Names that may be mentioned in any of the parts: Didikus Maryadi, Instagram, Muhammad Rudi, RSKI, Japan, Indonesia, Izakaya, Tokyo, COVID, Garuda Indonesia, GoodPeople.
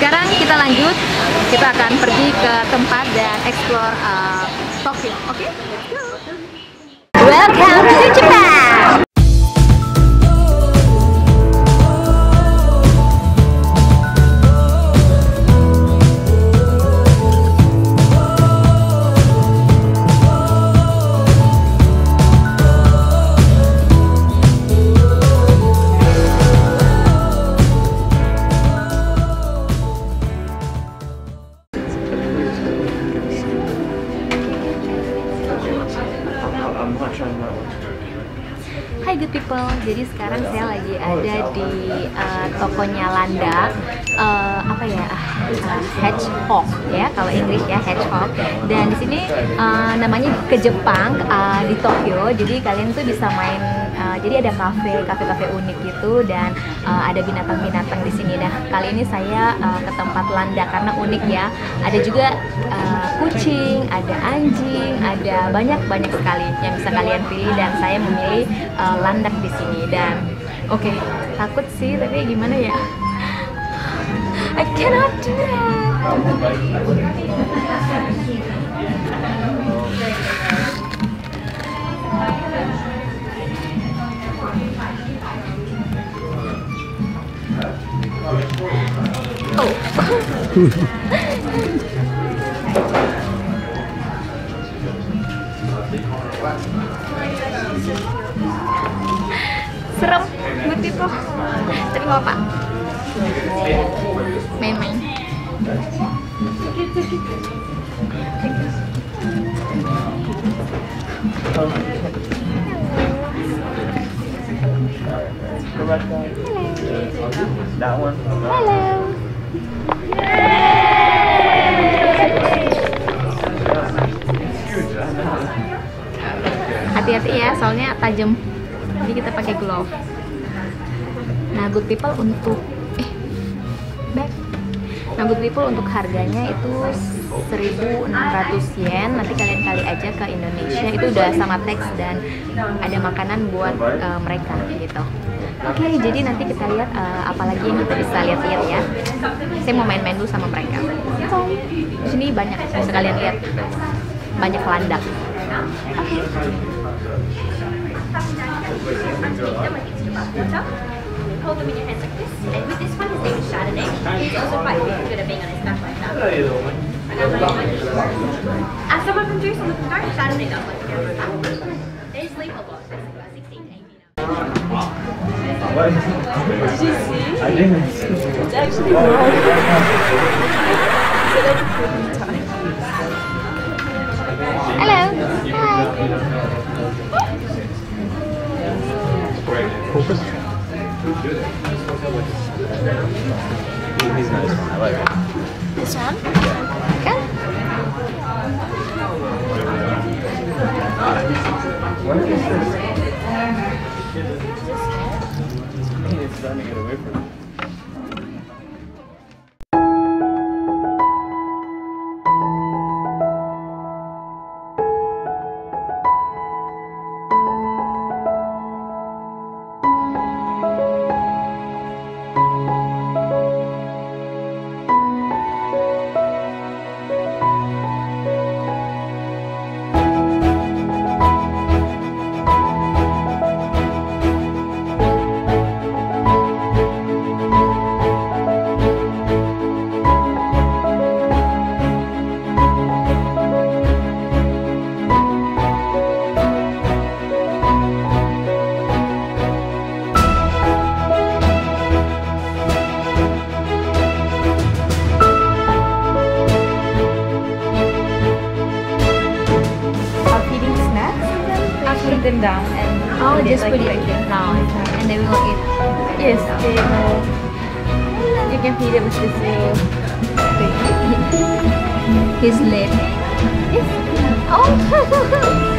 Sekarang kita lanjut, kita akan pergi ke tempat dan explore Tokyo. Oke? Let's go! Welcome to Japan! Hai good people, jadi sekarang saya lagi ada di tokonya landak hedgehog ya, kalau Inggris ya hedgehog. Dan di sini namanya ke Jepang di Tokyo. Jadi kalian tuh bisa main, jadi ada kafe unik gitu dan ada binatang-binatang di sini. Nah kali ini saya ke tempat landak karena unik ya. Ada juga kucing, ada anjing, ada banyak sekali yang bisa kalian pilih dan saya memilih landak di sini. Dan oke, takut sih tapi gimana ya? I cannot do Serem, putih kok. Tapi nggak apa. Main-main. Halo. Hati-hati ya, soalnya tajam. Jadi kita pakai glove. Nah, good people untuk harganya itu 1.600 yen. Nanti kalian kali aja ke Indonesia, itu udah sama teks dan ada makanan buat mereka gitu. Oke, jadi nanti kita lihat apalagi yang kita bisa lihat-lihat ya. Saya mau main-main dulu sama mereka. Di sini banyak, bisa kalian lihat banyak landak. Oke. Hold them in your hands like this, and with this one his name is Chardonnay. He's also quite good at being on his back like that. As someone from Jerusalem with regard, Chardonnay does like to get on his back. They sleep a lot, basically about 16 to 18 hours. Did you see? I didn't. It's actually wrong. So they can put me time. Hello. Hi. Focus. He's nice one, I like him. This one? Good. What is this? I mean, it's trying to get away from him. Them down and oh, just put it down and they will eat. Yes, they will. You can feed it with this little thing. His lip. Yes. Oh.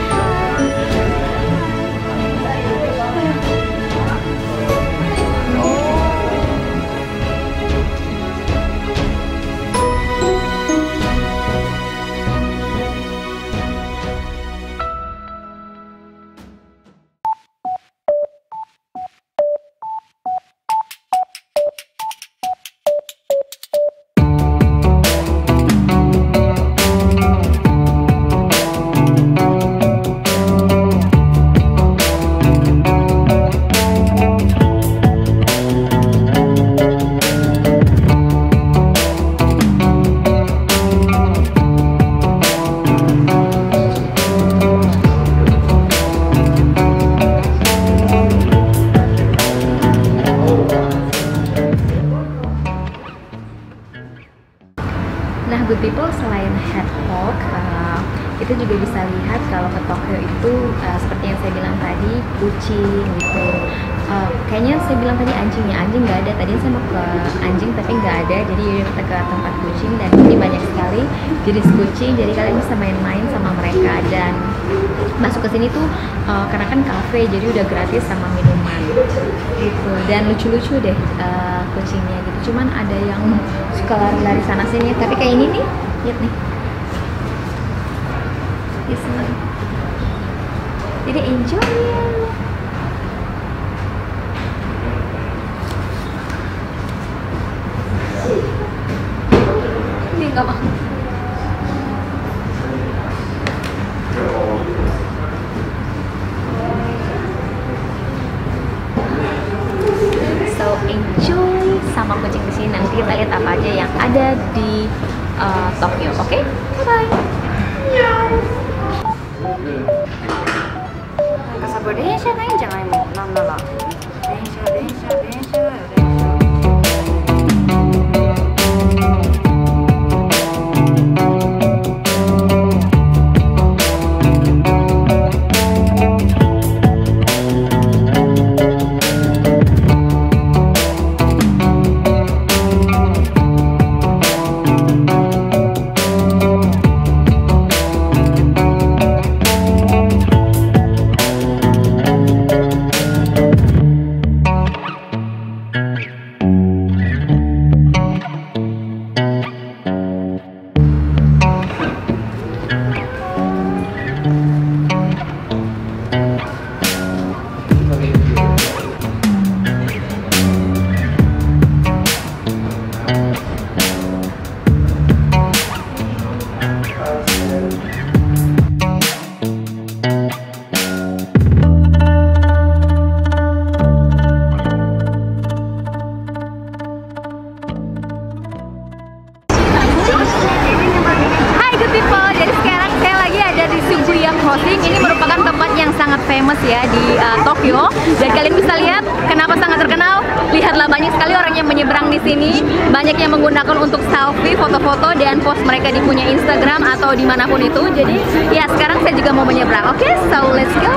Nah, good people, selain head talk, kita juga bisa lihat kalau ke Tokyo itu seperti yang saya bilang tadi, kucing gitu. Kayaknya saya bilang tadi anjing nggak ada. Tadi saya mau ke anjing tapi nggak ada, jadi kita ke tempat kucing dan ini banyak sekali jenis kucing. Jadi kalian bisa main-main sama mereka dan masuk ke sini tuh karena kan kafe jadi udah gratis sama minuman gitu. Dan lucu-lucu deh kucingnya gitu. Cuman ada yang suka lari-lari sana sini, tapi kayak ini nih, lihat nih. Dia seneng. Jadi enjoy. Ini enggak mau. Enjoy sama kucing di sini. Nanti kita lihat apa aja yang ada di Tokyo. Oke, bye. Ya di Tokyo, dan kalian bisa lihat kenapa sangat terkenal. Lihatlah banyak sekali orang yang menyeberang di sini, banyak yang menggunakan untuk selfie, foto-foto dan post mereka di punya Instagram atau dimanapun itu. Jadi ya sekarang saya juga mau menyeberang. Oke, so let's go.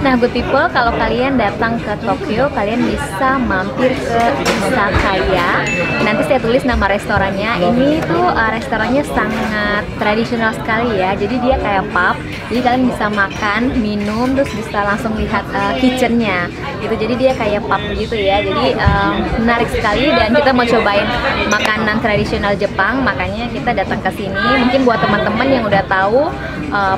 Nah, good people, kalau kalian datang ke Tokyo, kalian bisa mampir ke Izakaya. Nanti saya tulis nama restorannya. Ini tuh restorannya sangat tradisional sekali ya. Jadi dia kayak pub. Jadi kalian bisa makan, minum, terus bisa langsung lihat kitchennya. Gitu. Jadi dia kayak pub gitu ya. Jadi menarik sekali dan kita mau cobain makanan tradisional Jepang. Makanya kita datang ke sini. Mungkin buat teman-teman yang udah tahu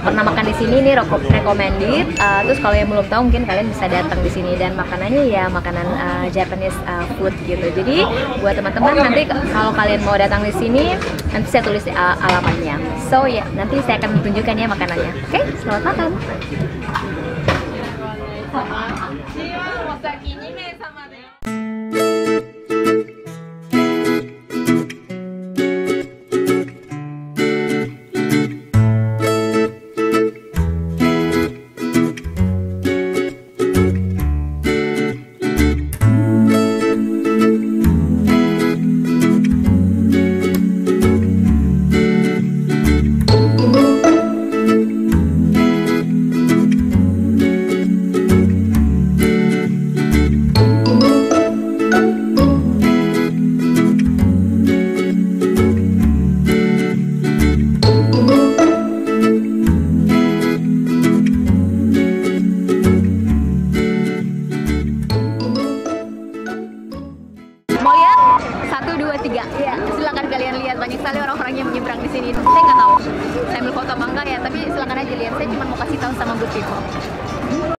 pernah makan di sini, ini recommended. Terus kalau yang belum tahu mungkin kalian bisa datang di sini, dan makanannya ya makanan Japanese food gitu. Jadi buat teman-teman nanti kalau kalian mau datang di sini, nanti saya tulis alamatnya. So ya, nanti saya akan tunjukkan ya makanannya. Oke, selamat makan. banyak sekali orang-orang yang menyeberang di sini. Saya nggak tahu, saya ambil foto mangga ya, tapi silakan aja lihat. Saya cuma mau kasih tahu sama Bu Ciko.